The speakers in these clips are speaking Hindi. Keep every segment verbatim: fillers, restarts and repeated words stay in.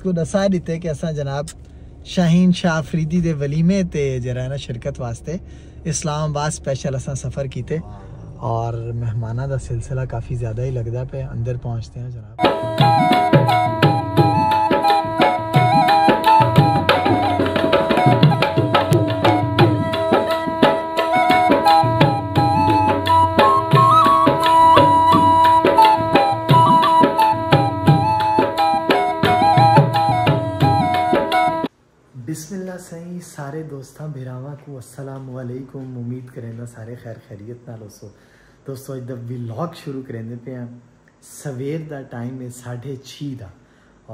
वीडियोज़ को दसा दिते कि असा जनाब शाहीन शाह अफरीदी दे वलीमे ते जरा ना शिरकत वास्ते इस्लामाबाद स्पेशल असा सफ़र किते और मेहमाना दा सिलसिला काफ़ी ज़्यादा ही लगदा पे। अंदर पहुँचते हैं जनाब। बिस्मिल्ला सही सारे दोस्तों भिरावां को अस्सलाम वालेकुम। उम्मीद करेंदा सारे खैर खैरियत नाल होसो। दोस्तों अज दा व्लॉग शुरू करेंदे पे हैं। सवेर दा टाइम है साढ़े छः दा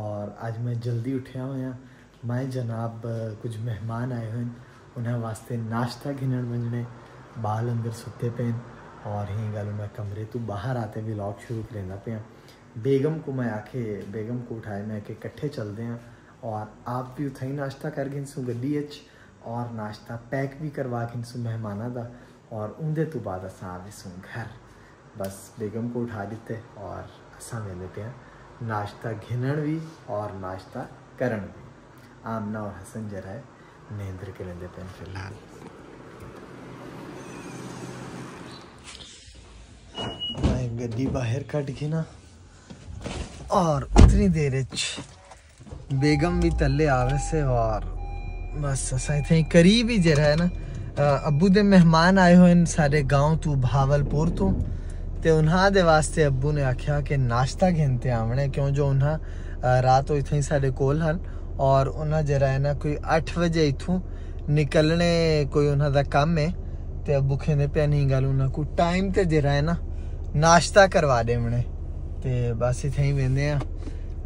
और अज मैं जल्दी उठया होया। मैं जनाब कुछ मेहमान आए हुए उन्हें वास्ते नाश्ता घिनण वंजने, बाल अंदर सुते पे और ही गल मैं कमरे तो बाहर आते व्लॉग शुरू करेंदा पे। बेगम को मैं आखे बेगम को उठाए मैं कि कट्ठे चलते हैं और आप भी उठाई नाश्ता कर गए सू गड्डी और नाश्ता पैक भी करवा गए सू मेहमाना दा और उनके तो बाद अस आ गए सू घर। बस बेगम को उठा दिते और असा वेंदे पे नाश्ता घिनण भी और नाश्ता करण भी। आमना और हसन जरा है नींद के लेंदे पे फिलहाल। मैं गड्डी बाहर कट गई ना और उतनी देर बेगम भी तले आवे से और बस असा इतने करीब ही जरा है ना। अबू दे मेहमान आए हुए हैं सारे गाँव तो बहावलपुर तो तो उन्होंने वास्ते अबू ने आख्या कि नाश्ता घिनते आवने क्यों जो उन्हें रात इतने साढ़े कोल हैं और उन्हें जरा है ना कोई अठ बजे इतों निकलने कोई उन्होंने काम है तो अबू कहते पे नहीं गल उन्होंने को टाइम तो जरा है ना नाश्ता करवा देने तो बस इतें ही वेंदे हैं।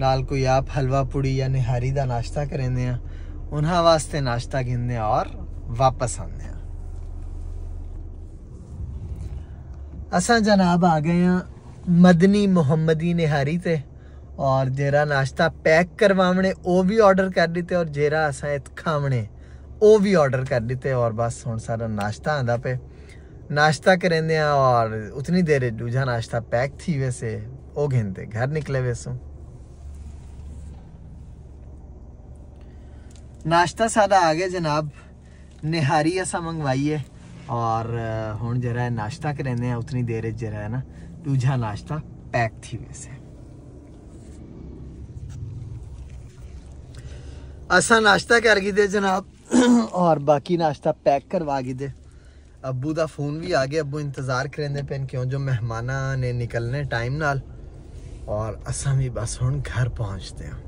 नाल कोई आप हलवा पुड़ी या निहारी का नाश्ता करेंदे हैं उन्हां वास्ते नाश्ता गिनदे हैं और वापस आंदे हैं। असा जनाब आ गए हैं मदनी मुहम्मदी निहारी ते और जेरा नाश्ता पैक करवावणे वो भी ऑर्डर कर दिते और जेरा असा इत खावणे वो भी ऑर्डर कर दिते और बस हुण सारा नाश्ता आंदा पे। नाश्ता करेंदे हैं और उतनी देर दूजा नाश्ता पैक थी वैसे वो गिनते घर निकले वैसों। नाश्ता सादा आ गया जनाब। निहारी असा मंगवाइए और हुण जरा है नाश्ता करेंदे हैं। उतनी देर जरा है ना दूजा नाश्ता पैक थी वैसे। असा नाश्ता कर गए जनाब और बाकी नाश्ता पैक करवा गए। अबू दा फोन भी आ गया अबू इंतजार करेंदे पे क्यों जो मेहमाना ने निकलने टाइम नाल और असा भी बस हुण घर पहुँचते हैं।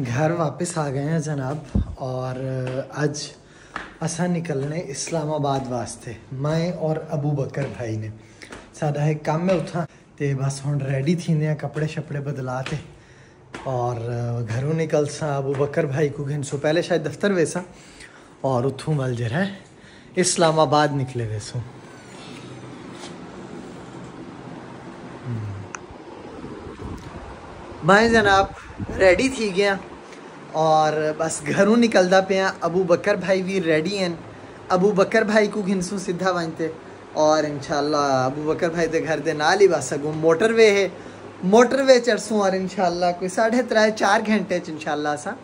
घर वापस आ गए हैं जनाब और आज असा निकलने इस्लामाबाद वास्ते। मैं और अबू बकर भाई ने सादा है काम है उठा तो बस हम रेडी थींदे कपड़े शपड़े बदलाते और घरों निकलसा। अबू बकर भाई को घन सो पहले शायद दफ्तर वेसा और उतों वाल जरा इस्लामाबाद निकले वेसों। मैं जनाब रेडी थी गया और बस घरों निकलदा पे। अबू बकर भाई भी रेडी हैं। अबू बकर भाई को घिनसू सीधा वंजते और इंशाल्लाह अबू बकर भाई के घर के नाल ही बस अगू मोटरवे है मोटरवे चढ़सूँ और इंशाल्लाह कोई साढ़े त्रै चार घंटे च इंशाल्लाह असा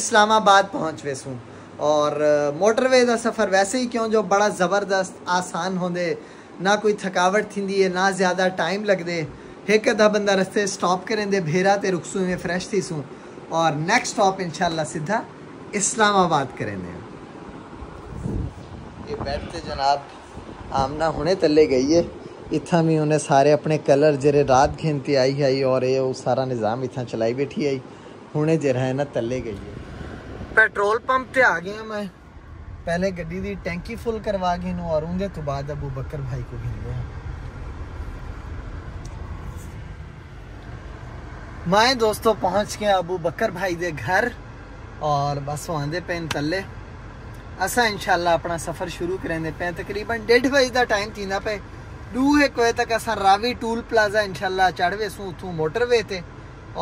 इस्लामाबाद पहुँच वेसूँ। और मोटरवे का सफ़र वैसे ही क्यों जो बड़ा ज़बरदस्त आसान होंदे ना कोई थकावट थींदी है ना ज़्यादा टाइम लगदे। एक अदा बंदा रस्ते स्टॉप करेंदे भेरा ते रुकसूँ में फ्रेश थीसूँ और नेक्स्ट स्टॉप इंशाल्लाह सीधा इस्लामाबाद करेंदे। ये बेड ते जनाब आमना हुणे तले गई है। इत्थां भी उन्हें सारे अपने कलर जेरे रात घिनती आई आई और ये वो सारा निज़ाम इत्थां चलाई बैठी आई हुणे जेरा है ना तले गई है। पेट्रोल पंप ते आ गया मैं पहले गड्डी दी टैंकी फुल करवा गई नूं और उंदे तो बाद अबू बकर भाई को घिनदे। मैं दोस्तों पहुंच गया अबू बकर भाई दे घर और बस वो आंदे पैन तले। असा इंशाल्लाह अपना सफ़र शुरू करेंदे पे। तकरीबन डेढ़ बजे का टाइम थींदा पे। दो एक बजे तक असा रावी टोल प्लाजा इंशाल्लाह चढ़वे सूँ उतों मोटरवे ते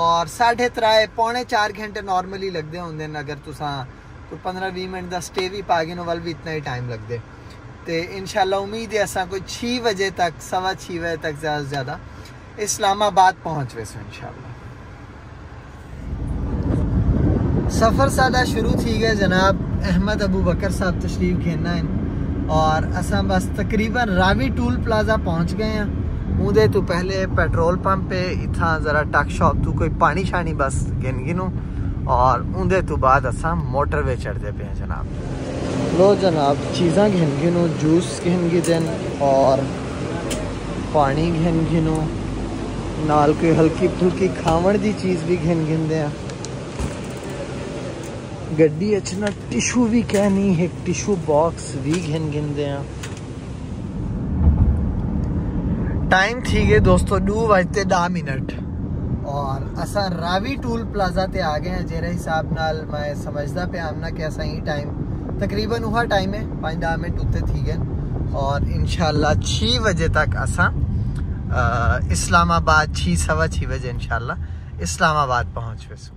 और साढ़े त्रै पौने चार घंटे नॉर्मली लगते होंगे अगर तुसा कोई पंद्रह बीस मिनट का स्टे भी पा गए वल भी इतना ही टाइम लगते। तो इंशाल्लाह उम्मीद है असां कोई छह बजे तक सवा छह बजे तक ज़्यादा से ज़्यादा इस्लामाबाद पहुँच वैसे इंशाल्लाह। सफ़र सादा शुरू थी गए जनाब अहमद अबू बकर साहब तशरीफ़ घेरना है और असां बस तकरीबन रावी टोल प्लाजा पहुँच गए हैं। मुदे तो पहले पेट्रोल पंप पे इतना ज़रा टक शॉप तू कोई पानी शानी बस गिन गिनू और उन्दे तो बाद असा मोटरवे चढ़ते पे हैं जनाब। लो जनाब चीज़ा घिन गिनू, जूस घिन गिन और पानी घिन गिनू, नाल कोई हल्की फुल्की खावण की चीज़ भी घिन गिनते हैं। गड्डी अचना टिशू भी कहनी एक टिशू बॉक्स भी घिन गिनते हैं। टाइम थी गए दोस्तों दो बजते दस मिनट और असा रावी टोल प्लाजा ते आ गए हैं। जेरे हिसाब नाल मैं समझदा पे आमना कि असा ही टाइम तकरीबन वह टाइम है पाँच दस मिनट उत्ते थी गए और इंशाल्लाह छह बजे तक असा इस्लामाबाद छह सवा छह बजे इंशाल्लाह इस्लामाबाद पहुँच वैसू।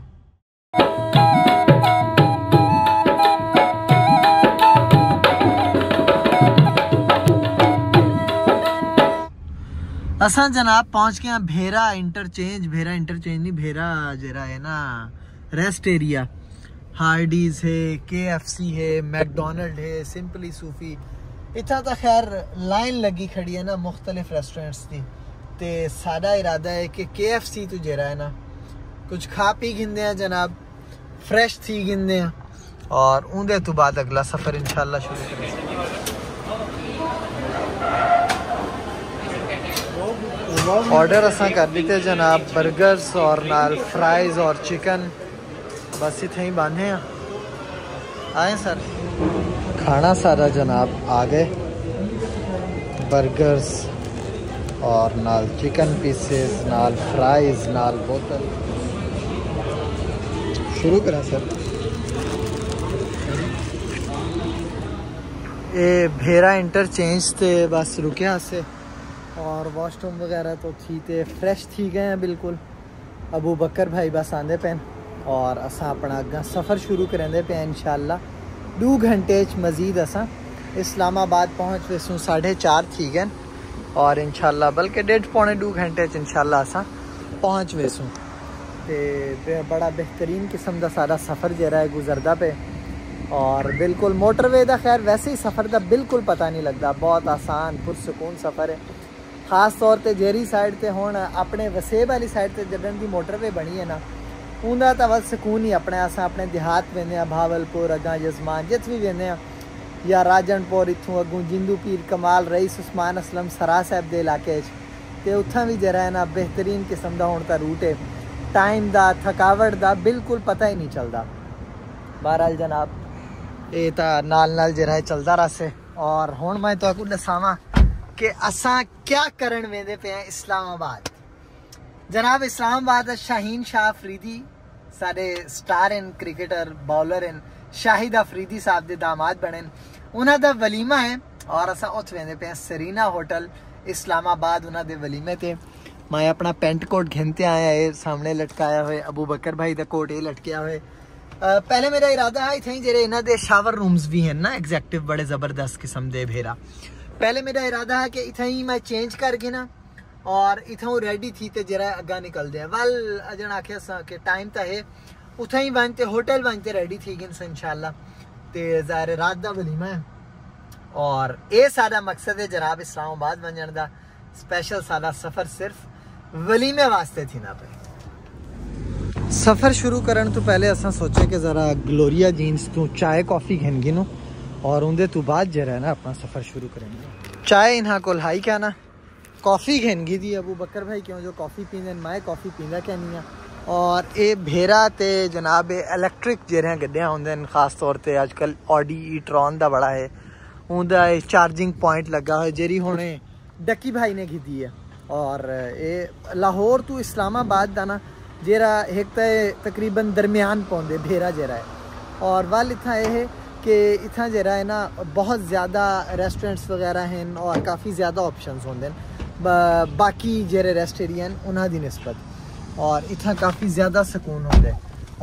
असा जनाब पहुंच गए भेरा इंटरचेंज, भेरा इंटरचेंज नहीं भेरा जरा है ना रेस्ट एरिया। हार्डीज है, केएफसी है, मैकडोनल्ड है, सिंपली सूफी इतना तो खैर लाइन लगी खड़ी है ना मुख्तलिफ रेस्टोरेंट्स की। तो सादा इरादा है कि केएफसी तो जरा है ना कुछ खा पी गिंदे हैं जनाब, फ्रेश थी गिंदे हैं और उनके तो बाद अगला सफ़र इंशाल्लाह शुरू करेंगे। ऑर्डर असा कर लेते जनाब बर्गर्स और नाल फ्राइज और चिकन बस इतने ही बांधे हैं। आए सर खाना सारा जनाब आ गए, बर्गर्स और नाल चिकन पीसेस नाल फ्राइज नाल बोतल। शुरू करा सर। ये भेरा इंटरचेंज ते बस रुकिया से और वॉशरूम वगैरह तो थी थे फ्रेश थी गए हैं बिल्कुल। अबू बकर भाई बस आंदे पैन और असा अपना अगर सफ़र शुरू करेंदे पे इंशाल्लाह दो घंटे मज़ीद असा इस्लामाबाद पहुँच वैसू साढ़े चार थी गए और इंशाल्लाह बल्कि डेढ़ पौने दो घंटे इंशाल्लाह असा पहुँच वैसू। तो बड़ा बेहतरीन किस्म का सारा सफ़र जरा है गुजरदा पे और बिल्कुल मोटरवे का खैर वैसे ही सफ़र का बिल्कुल पता नहीं लगता, बहुत आसान पुरसकून सफ़र है। खास तौर पर जेरी साइड से हूँ अपने वसेब वाली साइड से जगन की मोटरवे बनी है ना उनका तो बस सुकून ही अपने। अस अपने देहात वेंदे भावलपुर अगर यजमान जित भी वेंदे या राजनपुर इतों अगू जिंदू पीर कमाल रईस उस्मान असलम सरा साहब के इलाके तो उत्थां भी जरा है ना बेहतरीन किस्म का हूँ तो रूट है। टाइम का थकावट का बिल्कुल पता ही नहीं चलता। बहरहाल जनाब ये तो नाल नाल जरा चलता रस है और हूँ मैं तो दसावा कि असा क्या करन वेंदे पे हैं इस्लामाबाद। जनाब इस्लामाबाद शाहीन शाह अफरीदी सारे स्टार इन क्रिकेटर बॉलर इन शाहिद अफरीदी साहब के दामाद बने उन्हों का वलीमा है और असा उत वेंदे पे हैं सरीना होटल इस्लामाबाद उन्होंने वलीमे ते। मैं अपना पेंट कोट घिनते आया है सामने लटकाया हुए अबू बकर भाई का कोट ये लटकया हुए। पहले मेरा इरादा है इतने जे इन्हों के शावर रूम्स भी हैं ना एग्जैक्टिव बड़े ज़बरदस्त किस्म के भेरा। पहले मेरा इरादा है कि इतना ही मैं चेंज करके ना और इतों रेडी थी तो जरा अगर निकलते हैं वल अजन आख्या कि टाइम तो है उतना ही बनते होटल बनते रेडी थी गए इंशाल्लाह। तो ज़ाहिर रात का वलीमा है और ये सारा मकसद है जनाब इस्लामाबाद वंजन का स्पैशल सारा सफ़र सिर्फ वलीमे वास्ते थी ना पे। सफ़र शुरू करने तो पहले असा सोचा कि ज़रा ग्लोरिया जीन्स तू चाय कॉफ़ी घिन गिनू और उनके तो बाद जरा है ना अपना सफ़र शुरू करेंगे। चाय इन्हा को हाई क्या ना कॉफ़ी घेनगी दी अबू बकर भाई क्यों जो कॉफ़ी पीने मैं कॉफ़ी पीना कहनी है और ये भेरा तो जनाब इलैक्ट्रिक जरिया गड्डियाँ होंगे खास तौर पर अजकल ऑडी ई ट्रॉन का बड़ा है उनका चार्जिंग पॉइंट लगा हुआ जेरी हुणे डक्की भाई ने खीदी है। और ये लाहौर तो इस्लामाबाद का ना जरा एक तो तकरीबन दरम्यान पाँदे भेरा जरा है और वल इतना यह कि इतना जरा है ना बहुत ज़्यादा रेस्टोरेंट्स वगैरह हैं और काफ़ी ज़्यादा ऑप्शंस होंगे बाकी जेरे रेस्ट एरिया उन्हों की निस्बत और इतना काफ़ी ज़्यादा सुकून होंगे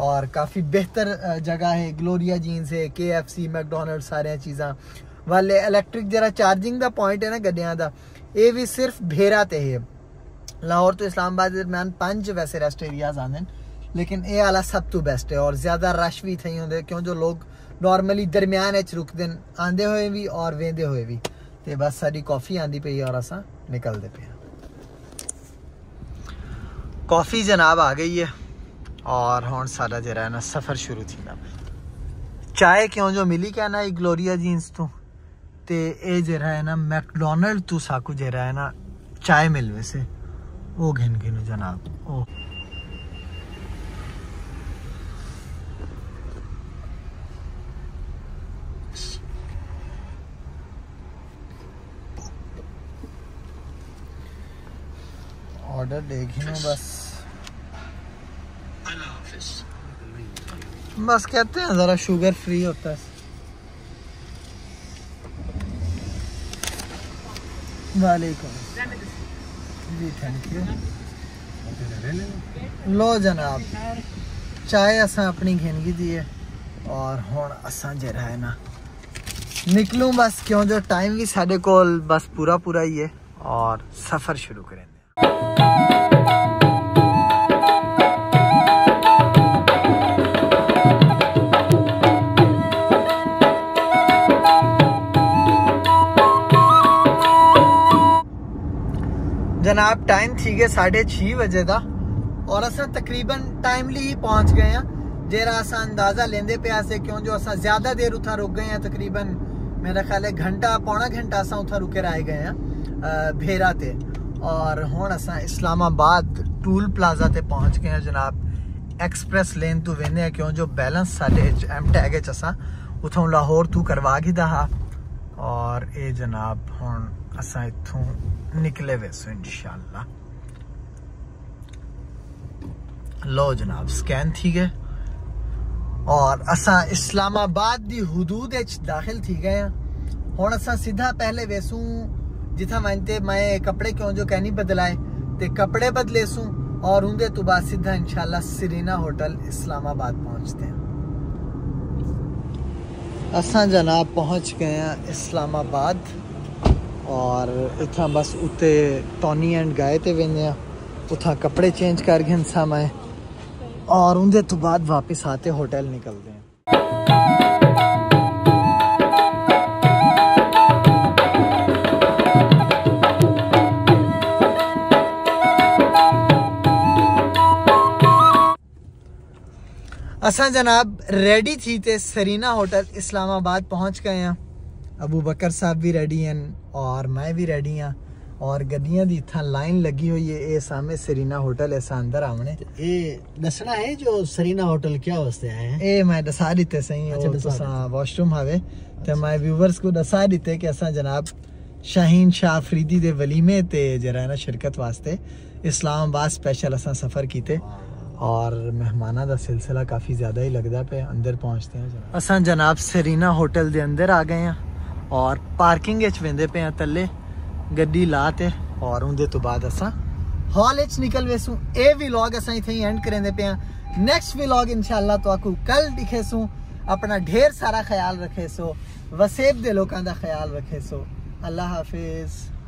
और काफ़ी बेहतर जगह है। ग्लोरिया जीन्स है, केएफसी मैकडोनल्ड सारे चीज़ा वाले इलैक्ट्रिक जरा चार्जिंग का पॉइंट है ना गड्डिया का, यह भी सिर्फ भेरा ते है। लाहौर तो इस्लामाबाद दरम्यान पांच वैसे रेस्ट एरियाज आने, लेकिन यह आला सब तो बेस्ट है और ज़्यादा रश भी थी होंगे क्यों जो लोग नॉर्मली दरम्यान रुकते हैं आते हुए भी और वेंदे हुए भी। तो बस साड़ी कॉफ़ी आती पई और असा निकलते पे। कॉफ़ी जनाब आ गई है और हम सारा जरा ना सफ़र शुरू थींदा। चाय क्यों जो मिली क्या ना ग्लोरिया जीन्स तो ये जरा है ना मैकडोनल्ड तो साकू जरा है ना चाय मिलवे से वो घिन घिन जनाब। ओ ऑर्डर देखिए बस बस कहते हैं ज़रा शुगर फ्री होता है। वालेकुम जी, थैंक यू। लो जनाब चाय असा अपनी घेनगी दी है और हुण असा जरा है ना निकलूँ बस क्यों जो टाइम भी साढ़े कोल बस पूरा पूरा ही है और सफ़र शुरू करें। जनाब टाइम थी गए साढ़े छे बजे का और असा तकरीबन टाइमली ही पहुंच गए हैं। जरा असा अंदाजा लेंदे पिया से क्यों जो असा ज्यादा देर उथा रुक गए हैं, तकरीबन मेरा ख्याल है घंटा पौना घंटा असा उथा रुके रह गए हैं भेरा ते। और हुण असा इस्लामाबाद टोल प्लाजा ते पहुंच गए हैं जनाब। एक्सप्रैस लेन तो वेंदे हैं क्यों जो बैलेंस साढ़े एम टैग असा उथों लाहौर तू करवा गिदा हा और ये जनाब हुण असा इथों निकले वैसे इंशाल्लाह। लो जनाब स्कैन थी गए और असा इस्लामाबाद दी हुदूद दाखिल थी गए हैं। हुण असा सीधा पहले वैसू जिथा मानते मैं कपड़े क्यों जो कहनी बदलाए ते कपड़े बदलेसू और उनके तो बाद सीधा इंशाल्लाह सिरीना होटल इस्लामाबाद पहुंचते हैं। असा जनाब पहुंच गए हैं इस्लामाबाद और इतना बस उत्ते टॉनी एंड गाए ते वेंदे हैं, उतना कपड़े चेंज कर गए सामाए और उनके तो बाद वापस आते होटल निकलते हैं। असा जनाब रेडी थी ते सरीना होटल इस्लामाबाद पहुंच गए हैं। अबू बकर साहब भी रेडी हैं और मैं भी रेडी हाँ और गड्डियां दी इतना लाइन लगी हुई है। ये सामने सरीना होटल ऐसा अंदर आमने ये दसना है जो सरीना होटल क्या वास्ते आए हैं ये मैं दसा दीते सही। अच्छा, वॉशरूम हावे तो मैं व्यूवर्स को दसा दीते कि असा जनाब शाहीन शाह अफरीदी के वलीमे ते जरा ना शिरकत वास्ते इस्लामाबाद स्पैशल असा सफ़र किए और मेहमाना का सिलसिला काफ़ी ज़्यादा ही लगता पे। अंदर पहुँचते हैं असा जनाब सरीना होटल के अंदर आ गए हैं और पार्किंग वेंदे पे हैं थले गड्डी ला ते और उनके तो बाद असा हॉल निकल वेसू। ये व्लॉग असा इतें एंड करेंदे पे हैं। नैक्सट व्लॉग इंशाल्लाह तो आपको कल दिखेसू। अपना ढेर सारा ख्याल रखेसो, वसेब दे लोगों का ख्याल रखेसो। अल्लाह हाफिज़।